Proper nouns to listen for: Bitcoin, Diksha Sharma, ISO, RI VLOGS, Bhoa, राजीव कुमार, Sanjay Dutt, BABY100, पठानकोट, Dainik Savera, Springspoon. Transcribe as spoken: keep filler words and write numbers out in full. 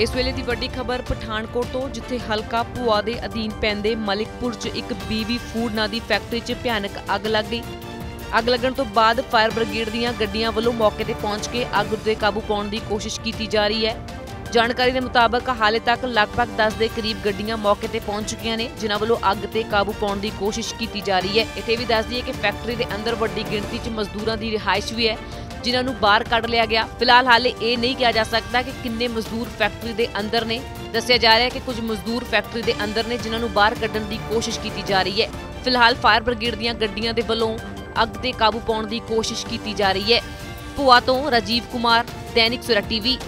इस वेले की वड्डी खबर पठानकोट तो, जिथे हलका भूआ के अधीन पैंदे मलिकपुर च एक बीवी फूड ना दी फैक्ट्री च भयानक अग लग गई। अग लगन तो बाद फायर ब्रिगेड दीयां गड्डियां वालों मौके पर पहुंच के अग उत्ते काबू पाने की कोशिश की जा रही है। जानकारी के मुताबक हाले तक लगभग दस के करीब गड्डियां मौके पर पहुंच चुकियां ने, जिन्हां वालों अग ते काबू पाने की कोशिश की जा रही है। इत्थे भी दस दईए कि फैक्ट्री के अंदर वड्डी गिणती च मजदूरां की रिहाइश भी है, जिन्होंने बाहर कढ़ लिया गया। फिलहाल हाले ये नहीं कहा जा सकता कि किन्ने मजदूर फैक्ट्री के अंदर ने। दस्या जा रहा है कि कुछ मजदूर फैक्ट्री के अंदर ने जिन्होंने बाहर कढ़ने की कोशिश की जा रही है। फिलहाल फायर ब्रिगेड दीयां गड्डियां दे वल्लों अग ते काबू पाने की कोशिश की जा रही है। भोआ तो राजीव कुमार, दैनिक सवेरा टीवी।